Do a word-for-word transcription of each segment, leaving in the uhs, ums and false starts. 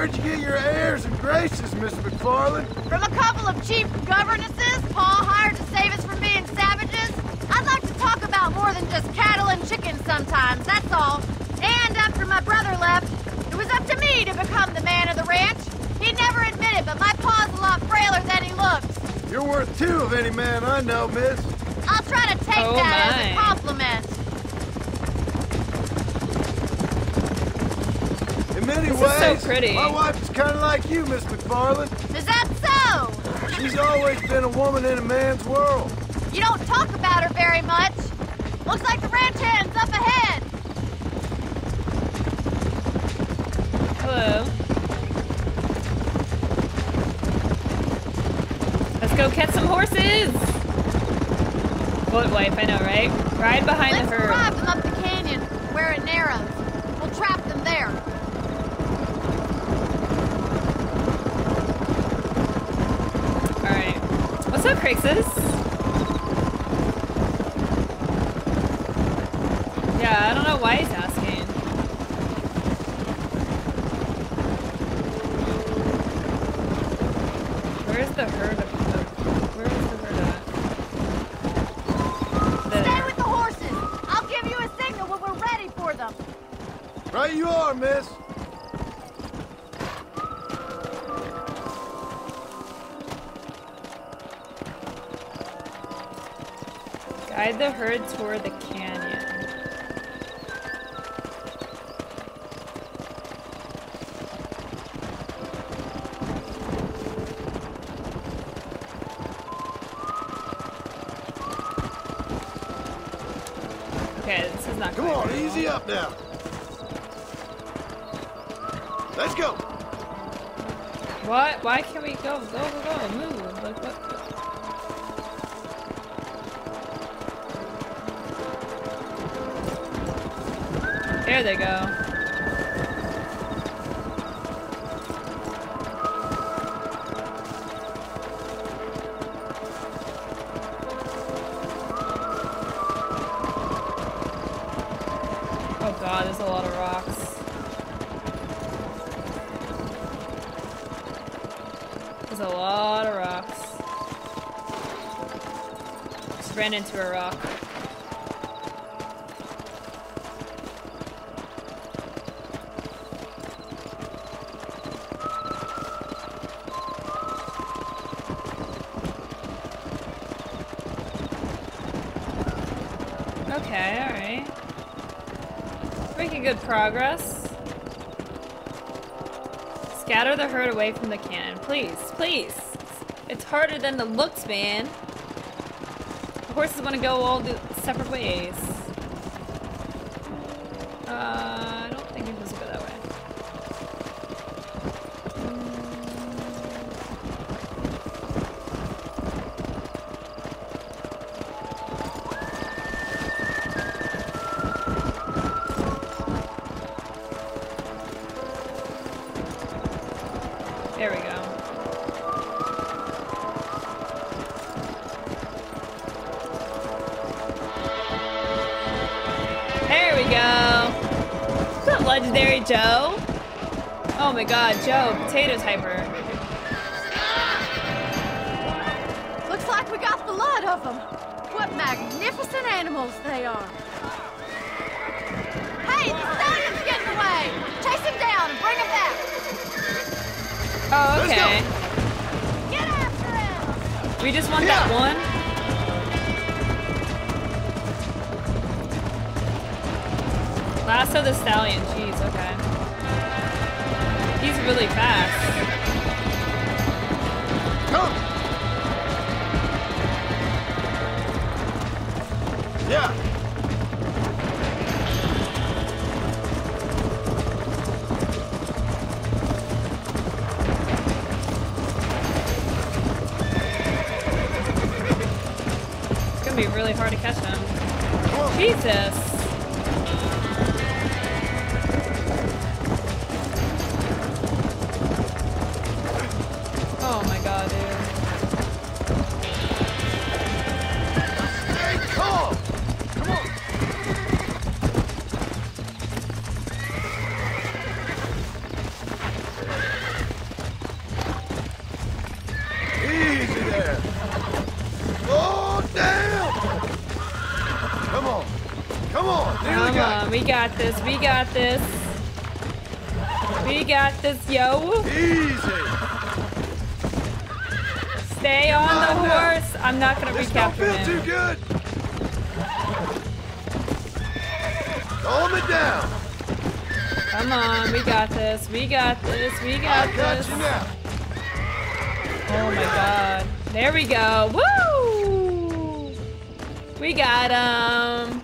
Where'd you get your airs and graces, Miss McFarland? From a couple of cheap governesses Paul hired to save us from being savages. I'd like to talk about more than just cattle and chickens sometimes, that's all. And after my brother left, it was up to me to become the man of the ranch. He never admitted, but my pa's a lot frailer than he looks. You're worth two of any man I know, miss. I'll try to take oh that my. as a compliment. In many this ways, is so pretty. My wife is kind of like you, Miss McFarland. Is that so? She's always been a woman in a man's world. You don't talk about her very much. Looks like the ranch hand's up ahead. Hello. Let's go catch some horses. Bullet wife, I know, right? Ride behind Let's the herd. Let's drive them up the canyon where it narrows. We'll trap them there. What's up, Craigslist? Yeah, I don't know why he's asking. Where's the herd of Where is the herd at? The... Stay with the horses! I'll give you a signal when we're ready for them. Right you are, miss. Guide the herd toward the canyon. Okay, this is not Come on, really easy well. up now. Let's go. What? Why can't we go? Go, go, go. Move. Like, what? There they go. Oh god, there's a lot of rocks. There's a lot of rocks. Just ran into a rock. Progress. Scatter the herd away from the cannon. Please, please. It's harder than the looks, man. The horses want to go all the separate ways. Uh, I don't think we're supposed to go that way. Joe? Oh my god, Joe, potato typer. Looks like we got the lot of them. What magnificent animals they are. Hey, the stallion's getting away. Chase him down and bring him back. Oh, okay. Get after him. We just want yeah. that one? Lasso the stallion, jeez, okay. He's really fast. Come! Yeah! It's gonna be really hard to catch him. Whoa. Jesus! Come on, we got this, we got this. We got this, yo. Easy. Stay on the horse. I'm not gonna recapture him. This don't feel too good. Calm it down. Come on, we got this, we got this, we got this. I got you now. Oh my god. There we go. Woo! We got him.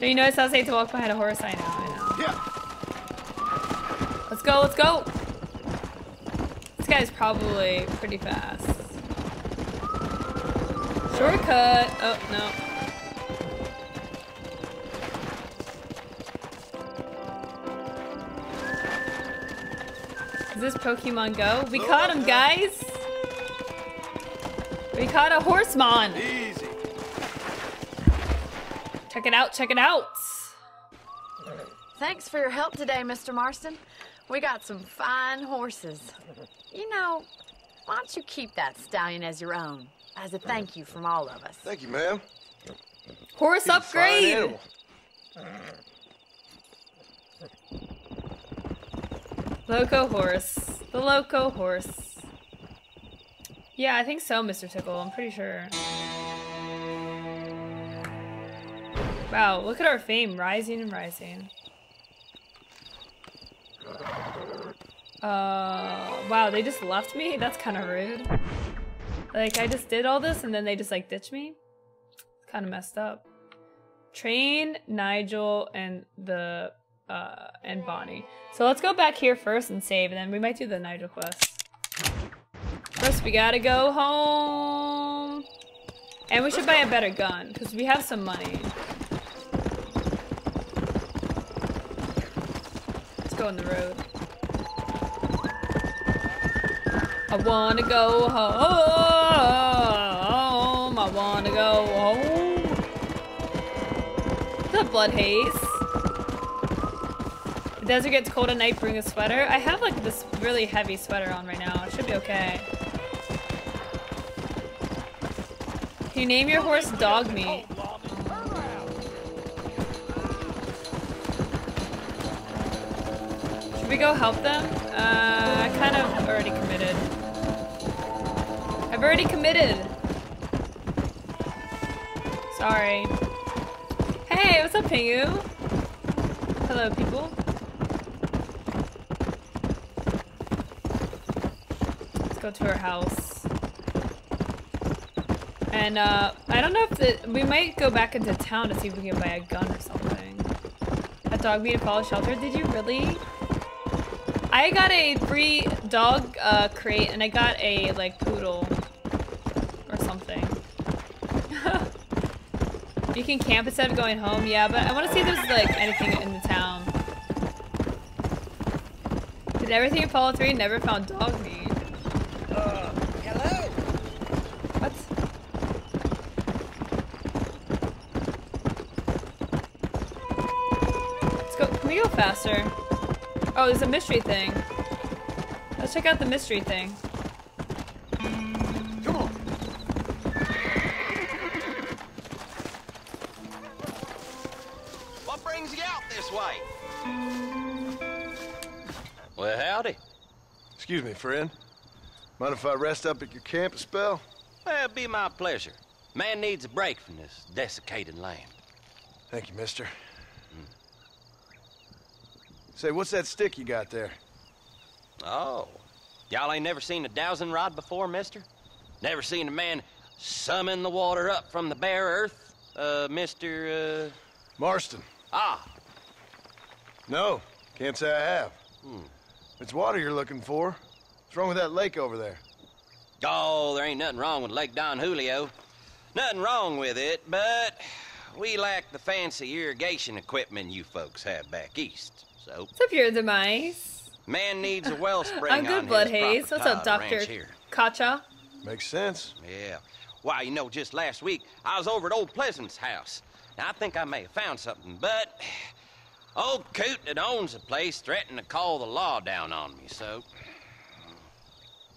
Do you notice how safe to walk behind a horse? I know, I know. Yeah. Let's go, let's go. This guy's probably pretty fast. Shortcut. Oh, no. Is this Pokemon Go? We caught him, guys. We caught a horsemon. Easy. Check it out, check it out. Thanks for your help today, Mister Marston. We got some fine horses. You know, why don't you keep that stallion as your own, as a thank you from all of us. Thank you, ma'am. Horse upgrade. Loco horse. The loco horse. Yeah, I think so, Mister Tickle. I'm pretty sure. Wow, look at our fame. Rising and rising. Uh, wow, they just left me? That's kind of rude. Like, I just did all this and then they just, like, ditched me? It's kind of messed up. Train, Nigel, and the... Uh, and Bonnie. So let's go back here first and save, and then we might do the Nigel quest. First, we gotta go home. And we should buy a better gun, because we have some money. Let's go on the road. I wanna go home. I wanna go home. What's up, Blood Haze? The desert gets cold at night, bring a sweater. I have like this really heavy sweater on right now. It should be okay. Can you name your horse Dogmeat? Should we go help them? Uh, I kind of already committed. I've already committed. Sorry. Hey, what's up, Pingu? Hello, people. Go to her house, and uh, I don't know if the, we might go back into town to see if we can buy a gun or something. A dog meat and follow shelter. Did you really? I got a free dog uh, crate, and I got a like poodle or something. You can camp instead of going home. Yeah, but I want to see if there's like anything in the town. Did everything in Fallout three? Never found dog meat. Faster. Oh, there's a mystery thing. Let's check out the mystery thing. Come on. What brings you out this way? Well, howdy. Excuse me, friend. Mind if I rest up at your camp a spell? Well, it'd be my pleasure. Man needs a break from this desiccated land. Thank you, mister. Say, what's that stick you got there? Oh, y'all ain't never seen a dowsing rod before, mister? Never seen a man summon the water up from the bare earth? Uh, Mister, uh... Marston. Ah. No, can't say I have. Hmm. It's water you're looking for. What's wrong with that lake over there? Oh, there ain't nothing wrong with Lake Don Julio. Nothing wrong with it, but we lack the fancy irrigation equipment you folks have back east. So, what's up, your demise? Man needs a wellspring. I'm good, Blood Haze. What's up, Doctor Kacha? Makes sense. Yeah. Why, you know, just last week I was over at old Pleasance House. Now I think I may have found something, but old coot that owns the place threatened to call the law down on me. So,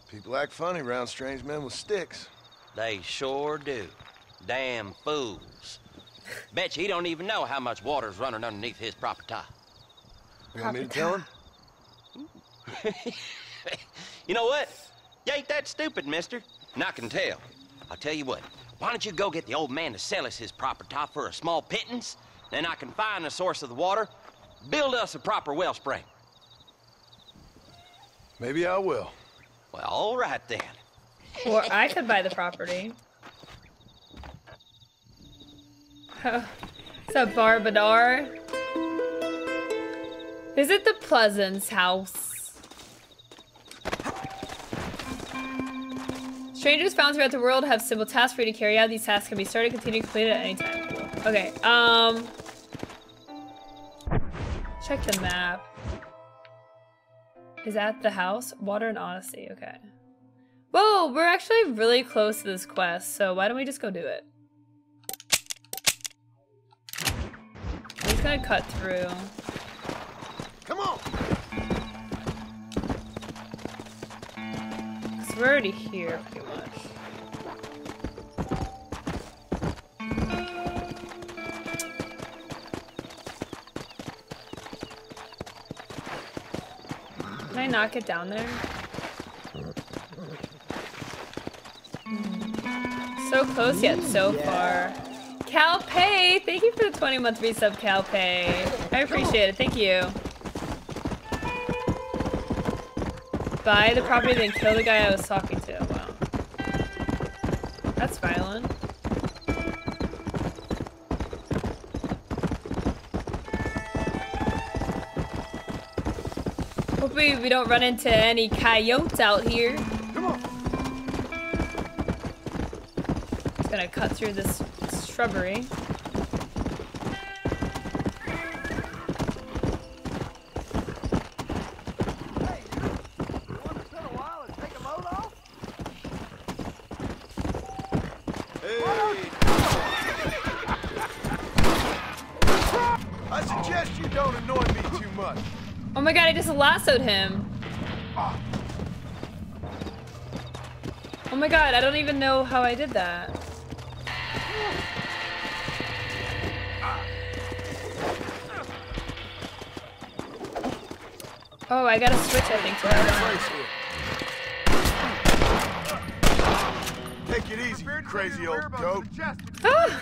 people act funny around strange men with sticks. They sure do. Damn fools. Bet you he don't even know how much water's running underneath his proper top. You want me to tell him? You know what? You ain't that stupid, mister. And I can tell. I'll tell you what. Why don't you go get the old man to sell us his proper top for a small pittance? Then I can find the source of the water, build us a proper wellspring. Maybe I will. Well, all right then. Or I could buy the property. Oh, it's a Barbadar. Is it the Pleasance House? Strangers found throughout the world have simple tasks for you to carry out. These tasks can be started, continued, completed at any time. Okay, um... check the map. Is that the house? Water and Odyssey, okay. Whoa, we're actually really close to this quest, so why don't we just go do it? I'm just gonna cut through. Come on! Because we're already here, pretty much. Can I not get down there? So close yet so far. CalPay! Thank you for the twenty month resub, CalPay. I appreciate it. Thank you. Buy the property, then kill the guy I was talking to. Wow. That's violent. Hopefully we don't run into any coyotes out here. Gonna cut through this shrubbery. Hey, you want to sit a while and take a load off? Hey. I suggest you don't annoy me too much. Oh my god, I just lassoed him. Oh my god, I don't even know how I did that. Oh, I gotta switch, I think, to that one. Take it easy, you crazy old dope. Ah!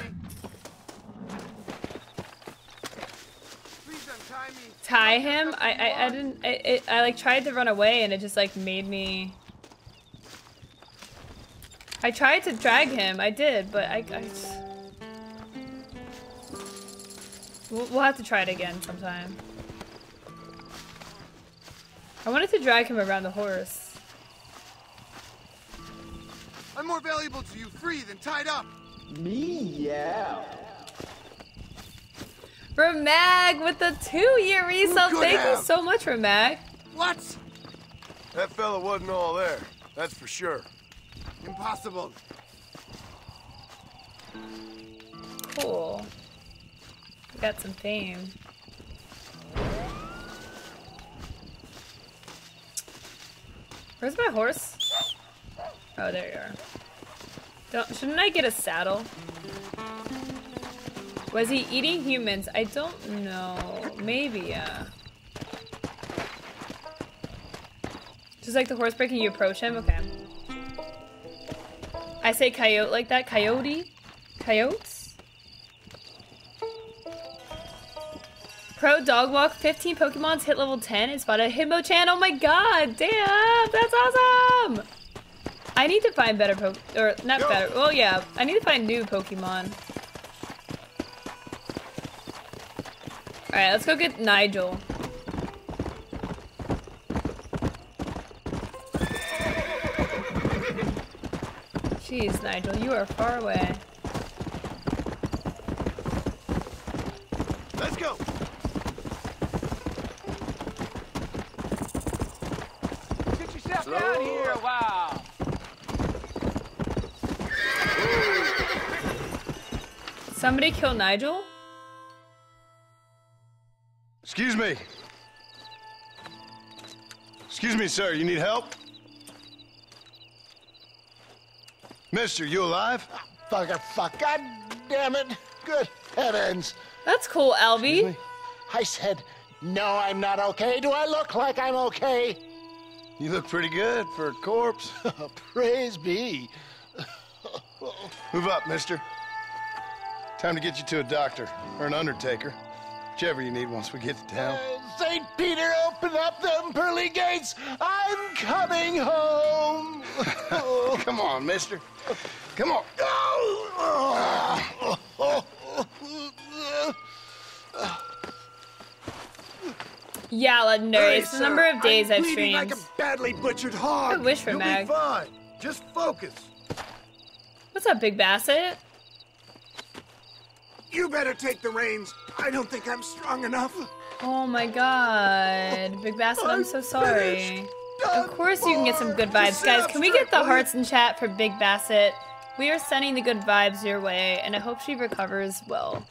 Tie him? I, I, I didn't, I, it, I like tried to run away and it just like made me... I tried to drag him, I did, but I, I just... We'll, we'll have to try it again sometime. I wanted to drag him around the horse. I'm more valuable to you free than tied up. Me, yeah. For Mag with the two-year resub, thank have. you so much for Mag. What? That fella wasn't all there. That's for sure. Impossible. Cool. We got some fame. Where's my horse? Oh, there you are. Don't, shouldn't I get a saddle? Was he eating humans? I don't know. Maybe, yeah. Just like the horse breaking, you approach him? Okay. I say coyote like that. Coyote? Coyotes? Pro dog walk, fifteen Pokemons, hit level ten, and spot a Hitmochan. Oh my god, damn, that's awesome! I need to find better Poke- or not Yo. better, well yeah, I need to find new Pokemon. Alright, let's go get Nigel. Jeez, Nigel, you are far away. Let's go! Slow. Down here a while. Somebody kill Nigel? Excuse me. Excuse me, sir. You need help? Mister, you alive? Fucker, fuck. God damn it. Good. dead ends. That's cool, Albie. I said, no, I'm not okay. Do I look like I'm okay? You look pretty good for a corpse. Praise be. Move up, mister. Time to get you to a doctor or an undertaker. Whichever you need once we get to town. Uh, Saint Peter, open up them pearly gates. I'm coming home. Oh. Come on, mister. Come on. Oh. Yalla, nerds. Hey, the number of days I'm I've streamed. Like a badly butchered hog. I wish for You'll Mag. Be fine. Just focus. What's up, Big Bassett? You better take the reins. I don't think I'm strong enough. Oh my God, Big Bassett, I'm so sorry. Of course you can get some good vibes, guys. Can we get the hearts in chat for Big Bassett? We are sending the good vibes your way, and I hope she recovers well.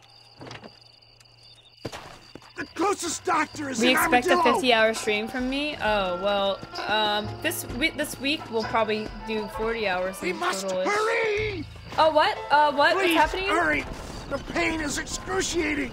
The closest doctor is in Armadillo. We expect a fifty-hour stream from me. Oh well, um, this we this week we'll probably do forty hours. We must hurry. Oh what? Uh, what? What's happening? Hurry. The pain is excruciating.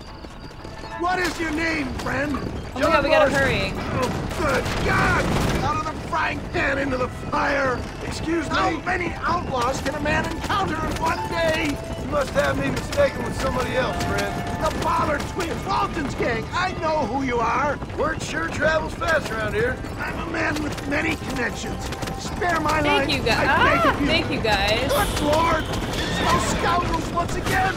What is your name, friend? Oh my God, we gotta hurry. Oh, good God! Out of the frying pan into the fire. Excuse me. How many outlaws can a man encounter in one day? You must have me mistaken with somebody else, friend. The Bollard Twins, Walton's gang. I know who you are. Word sure travels fast around here. I'm a man with many connections. Spare my life. Thank you guys. Ah, you. Thank you guys. Good Lord! It's those scoundrels once again.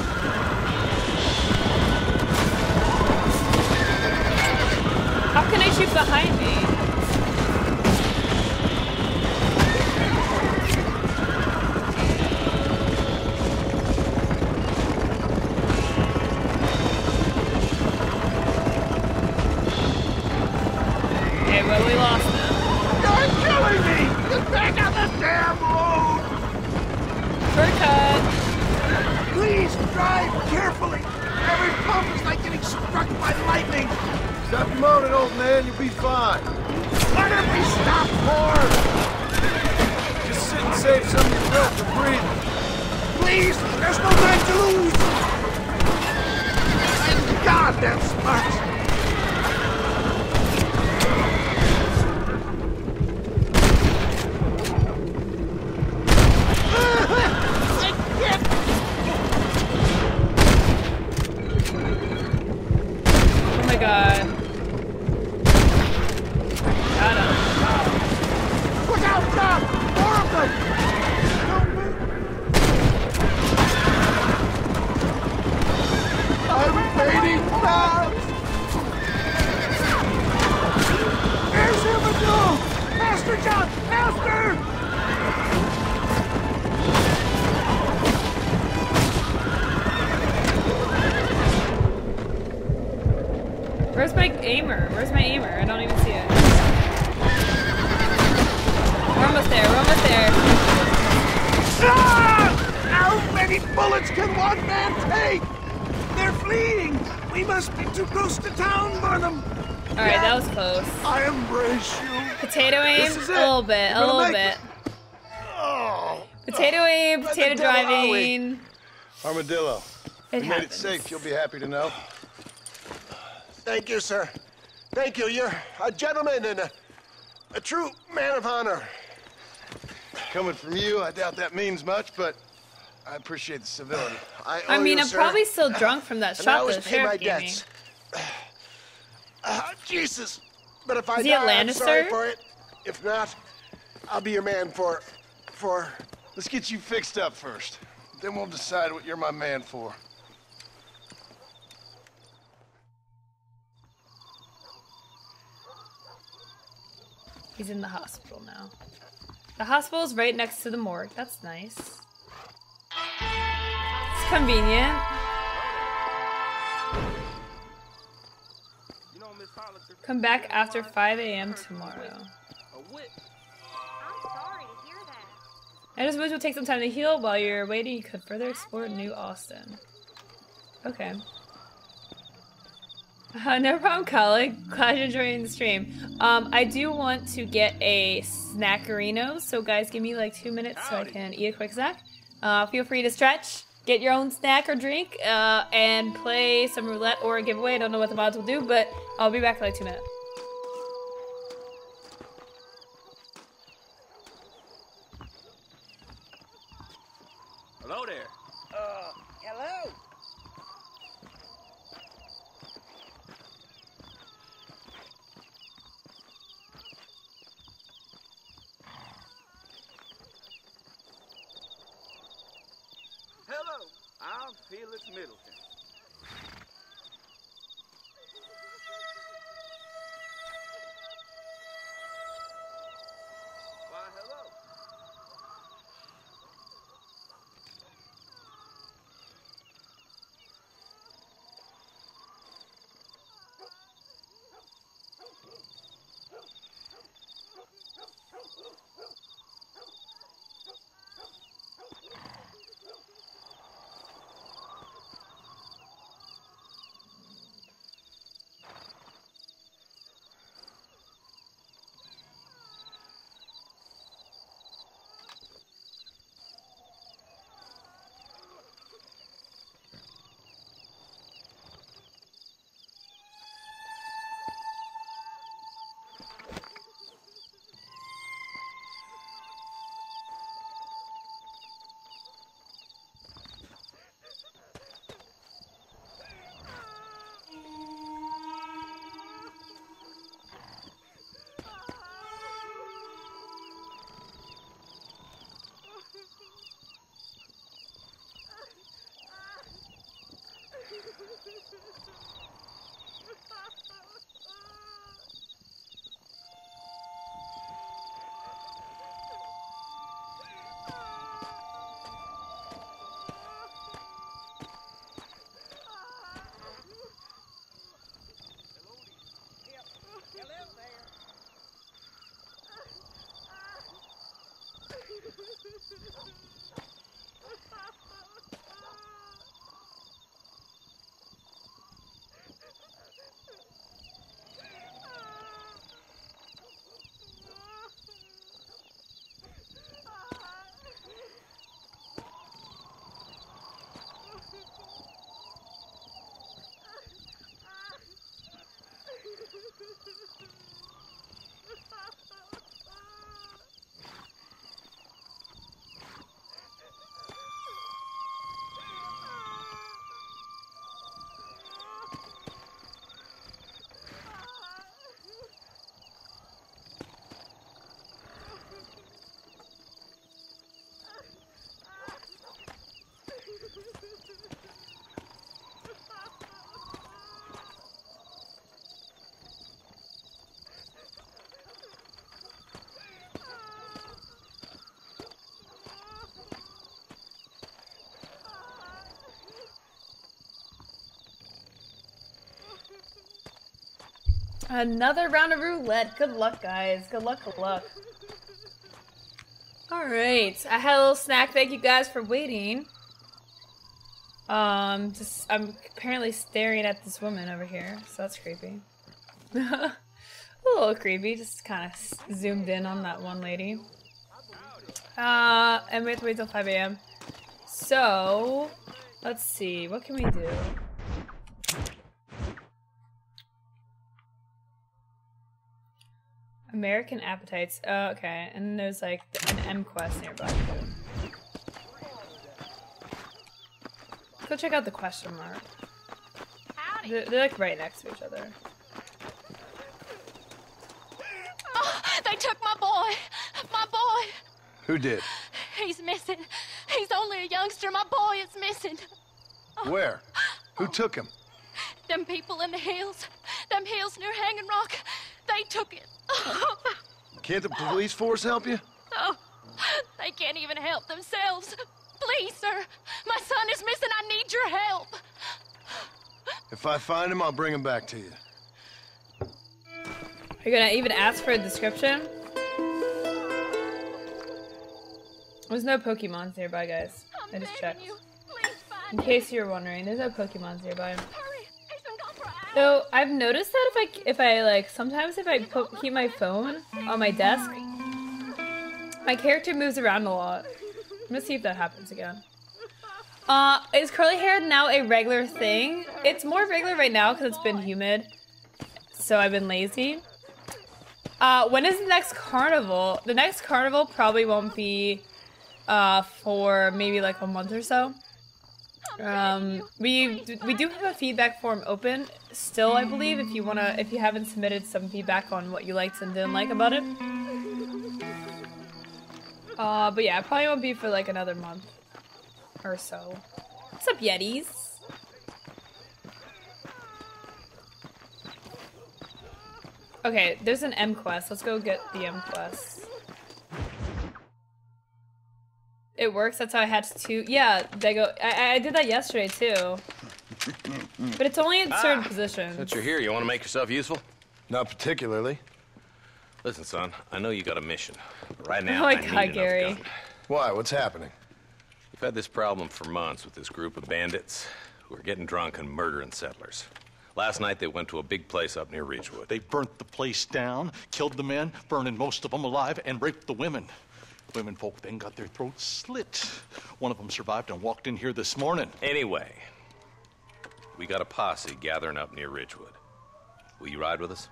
How can I shoot behind me? Okay, well, we lost them. You're killing me! Get back on the damn road! Shortcut! Please drive carefully! Every pump is like getting struck by lightning! Stop moaning, old man. You'll be fine. What did we stop for? Just sit and save some of your breath for breathing. Please, there's no time to lose. God, that's smart. I can't. Oh my God. Got him. Look out, Tom! More of them! I'm fading fast! There's Armadillo! Faster, John! Faster! Where's my aimer? Where's my aimer? I don't even see it. We're almost there, we're almost there. Ah! How many bullets can one man take? They're fleeing! We must be too close to town, Barnum! Alright, that was close. I embrace you. Potato aim? A little bit, a little bit. Oh. Potato aim, potato driving. Armadillo. It you happens. Made it safe, you'll be happy to know. Thank you, sir. Thank you. You're a gentleman and a, a true man of honor. Coming from you, I doubt that means much, but I appreciate the civility. I, owe I mean, you, I'm sir. Probably still drunk from that shot that the sheriff gave me. Uh, Jesus. But if I Is die, I'm sorry for it. If not, I'll be your man for... for... Let's get you fixed up first. Then we'll decide what you're my man for. He's in the hospital now. The hospital's right next to the morgue. That's nice. It's convenient. Come back after five A M tomorrow. I just wish you'll take some time to heal. While you're waiting, you could further explore New Austin. Okay. Uh, no problem, Colin. Glad you're enjoying the stream. Um, I do want to get a snackerino, so guys, give me like two minutes so I can eat a quick snack. Uh, feel free to stretch. Get your own snack or drink, uh, and play some roulette or a giveaway. I don't know what the mods will do, but I'll be back in like two minutes. Hello there. Uh, hello. Hello, I'm Felix Middleton. Why, hello. Another round of roulette. Good luck, guys. Good luck, good luck. Alright. I had a little snack. Thank you guys for waiting. Um, just, I'm apparently staring at this woman over here, so that's creepy. A little creepy. Just kind of zoomed in on that one lady. Uh, and we have to wait till five A M So, let's see. What can we do? American Appetites. Oh, okay. And then there's like an M quest nearby. Let's go check out the question mark. They're, they're like right next to each other. Oh, they took my boy. My boy. Who did? He's missing. He's only a youngster. My boy is missing. Oh. Where? Who oh. took him? Them people in the hills. Them hills near Hanging Rock. They took it. Can't the police force help you? Oh, they can't even help themselves. Please, sir. My son is missing. I need your help. If I find him, I'll bring him back to you. Are you gonna even ask for a description? There's no Pokemons nearby, guys. I just checked. In case you were wondering, there's no Pokemons nearby. So I've noticed that if I if I like sometimes if I put, keep my phone on my desk, my character moves around a lot. I'm gonna see if that happens again. Uh, is curly hair now a regular thing? It's more regular right now because it's been humid, so I've been lazy. Uh, when is the next carnival? The next carnival probably won't be uh, for maybe like a month or so. Um, we we do have a feedback form open still, I believe. If you wanna, if you haven't submitted some feedback on what you liked and didn't like about it. Uh, but yeah, it probably won't be for like another month or so. What's up, Yetis? Okay, there's an M quest. Let's go get the M quest. It works. That's how I had to. Yeah, they go. I, I did that yesterday too. But it's only in ah, certain positions. Since you're here, you want to make yourself useful? Not particularly. Listen, son. I know you got a mission. But right now, oh my I God, need Gary. Another gun. Why? What's happening? You've had this problem for months with this group of bandits who are getting drunk and murdering settlers. Last night, they went to a big place up near Ridgewood. They burnt the place down, killed the men, burning most of them alive, and raped the women. Women folk then got their throats slit. One of them survived and walked in here this morning. Anyway, we got a posse gathering up near Ridgewood. Will you ride with us?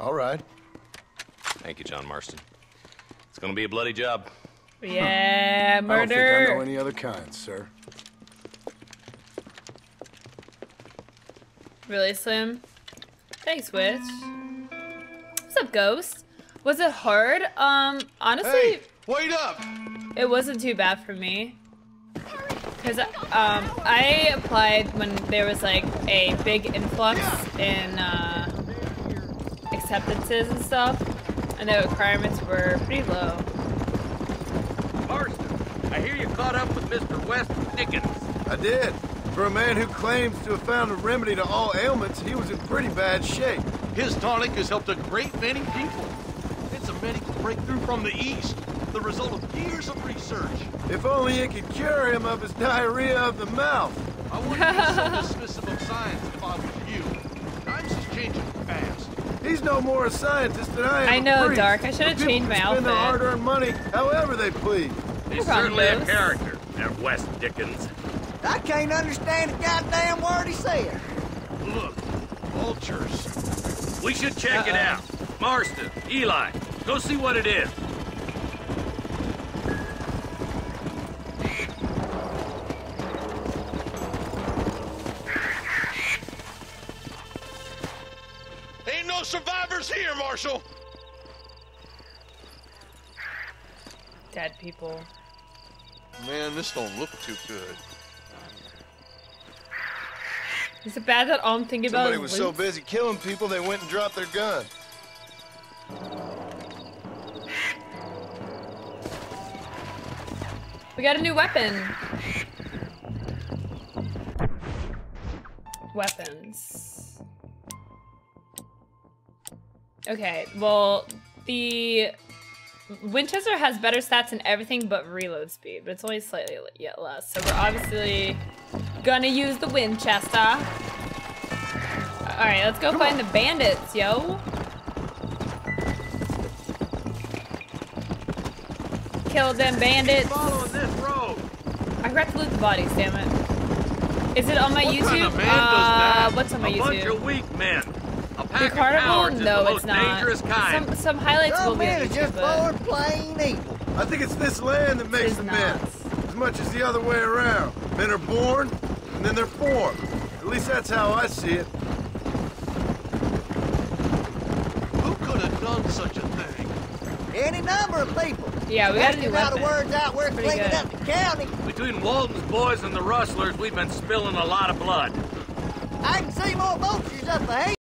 All right. Thank you, John Marston. It's gonna be a bloody job. Yeah, huh. Murder. I don't think I know any other kind, sir. Really, Slim? Thanks, Witch. What's up, Ghost? Was it hard? Um, honestly... Hey, wait up! It wasn't too bad for me. Because um, I applied when there was, like, a big influx in uh, acceptances and stuff. And the requirements were pretty low. Marston, I hear you caught up with Mister West Dickens. I did. For a man who claims to have found a remedy to all ailments, he was in pretty bad shape. His tonic has helped a great many people. It's a medical breakthrough from the East, the result of years of research. If only it could cure him of his diarrhea of the mouth. I wouldn't be so dismissive of science if I was you. Times is changing fast. He's no more a scientist than I am. I know, a Dark. I should have changed my outfit. People spend their hard-earned money however they please. They certainly have character at West Dickens. I can't understand a goddamn word he said. Look, vultures. We should check uh-oh. it out. Marston, Eli, go see what it is. Ain't no survivors here, Marshal. Dead people. Man, this don't look too good. Is it bad that all I'm thinking Somebody about is Somebody was loot? so busy killing people, they went and dropped their gun. We got a new weapon. Weapons. Okay, well, the Winchester has better stats in everything but reload speed, but it's only slightly yet less, so we're obviously... gonna use the Winchester. Alright, let's go Come find on. the bandits, yo. Kill them bandits. This road. I forgot to loot the bodies, damn it. Is it on my what YouTube? Kind of man uh, does that? What's on my A YouTube? Bunch of weak men. A pack the carnival? Of no, the it's not. Kind. Some, some highlights some will be on YouTube, just but... plain evil. I think it's this land that makes the men. As much as the other way around. Men are born, and then they're formed. At least that's how I see it. Who could have done such a thing? Any number of people. Yeah, we got to do that. Words out, we're cleaning up the county. Between Walden's boys and the rustlers, we've been spilling a lot of blood. I can see more vultures up ahead.